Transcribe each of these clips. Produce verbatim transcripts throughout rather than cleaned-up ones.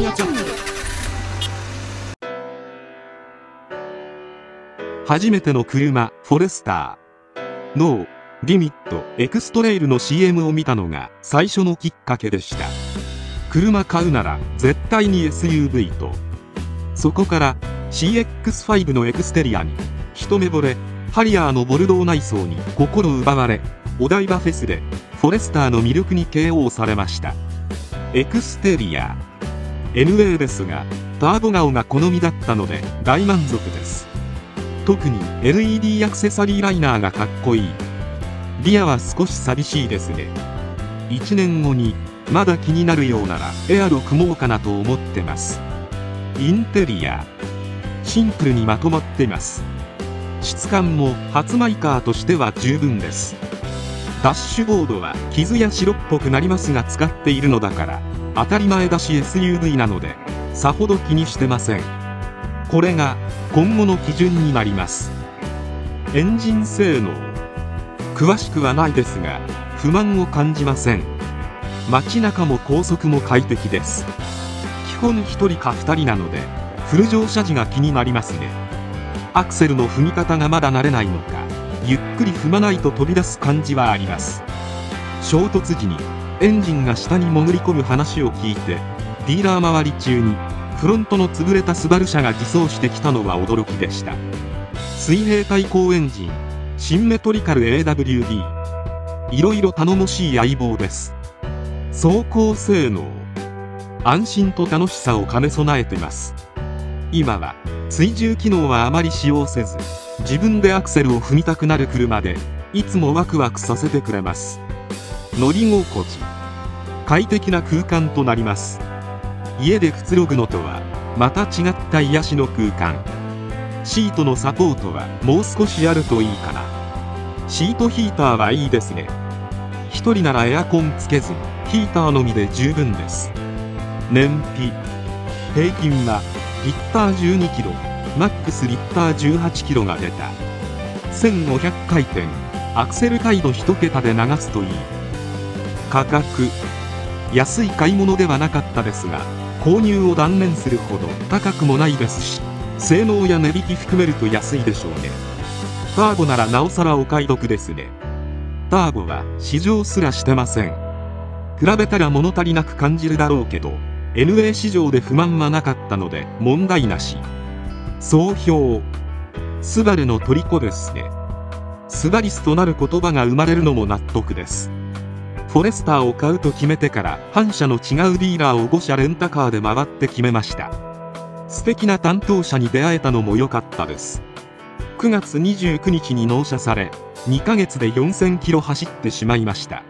ンヤチェック。初めての車、フォレスターノーリミットエクストレイルの シーエム を見たのが最初のきっかけでした。車買うなら絶対に エスユーブイ と。そこから シーエックスファイブ のエクステリアに一目惚れ、ハリアーのボルドー内装に心奪われ、お台場フェスでフォレスターの魅力に ケーオー されました。エクステリア エヌエー ですが、ターボ顔が好みだったので大満足です。特に エルイーディー アクセサリーライナーがかっこいい。リアは少し寂しいですね。いちねんごにまだ気になるようならエアロ組もうかなと思ってます。インテリアシンプルにまとまってます。質感も発売カーとしては十分です。ダッシュボードは傷や白っぽくなりますが、使っているのだから当たり前だし エスユーブイ なのでさほど気にしてません。これが今後の基準になります。エンジン性能詳しくはないですが、不満を感じません。街中も高速も快適です。基本ひとりかふたりなのでフル乗車時が気になりますね。アクセルの踏み方がまだ慣れないのか、ゆっくり踏まないと飛び出す感じはあります。衝突時にエンジンが下に潜り込む話を聞いて、ディーラー周り中にフロントの潰れたスバル車が自走してきたのは驚きでした。水平対向エンジン、シンメトリカル エーダブリューディー、 いろいろ頼もしい相棒です。走行性能安心と楽しさを兼ね備えています。今は追従機能はあまり使用せず、自分でアクセルを踏みたくなる車で、いつもワクワクさせてくれます。乗り心地快適な空間となります。家でくつろぐのとはまた違った癒しの空間。シートのサポートはもう少しあるといいかな。シートヒーターはいいですね。一人ならエアコンつけずヒーターのみで十分です。燃費平均はリッターじゅうにキロ、マックスリッターじゅうはちキロが出た。せんごひゃくかいてん、アクセル回路一桁で流すといい。価格安い買い物ではなかったですが、購入を断念するほど高くもないですし、性能や値引き含めると安いでしょうね。ターボならなおさらお買い得ですね。ターボは試乗すらしてません。比べたら物足りなく感じるだろうけど、エヌエー 市場で不満はなかったので問題なし。総評、スバルの虜ですね。スバリスとなる言葉が生まれるのも納得です。フォレスターを買うと決めてから反社の違うディーラーをごしゃレンタカーで回って決めました。素敵な担当者に出会えたのも良かったです。くがつにじゅうくにちに納車され、にかげつでよんせんキロ走ってしまいました。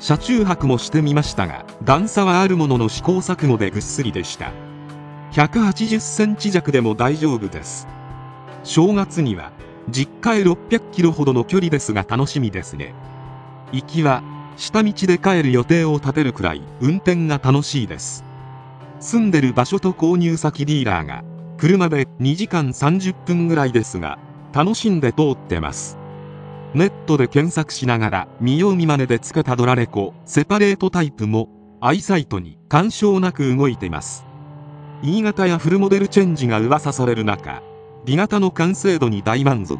車中泊もしてみましたが、段差はあるものの試行錯誤でぐっすりでした。ひゃくはちじゅっセンチ弱でも大丈夫です。正月には実家へろっぴゃくキロほどの距離ですが楽しみですね。行きは下道で帰る予定を立てるくらい運転が楽しいです。住んでる場所と購入先ディーラーが車でにじかんさんじゅっぷんぐらいですが、楽しんで通ってます。ネットで検索しながら見よう見まねでつけたドラレコセパレートタイプもアイサイトに干渉なく動いています。 E 型やフルモデルチェンジが噂される中、 ディー 型の完成度に大満足。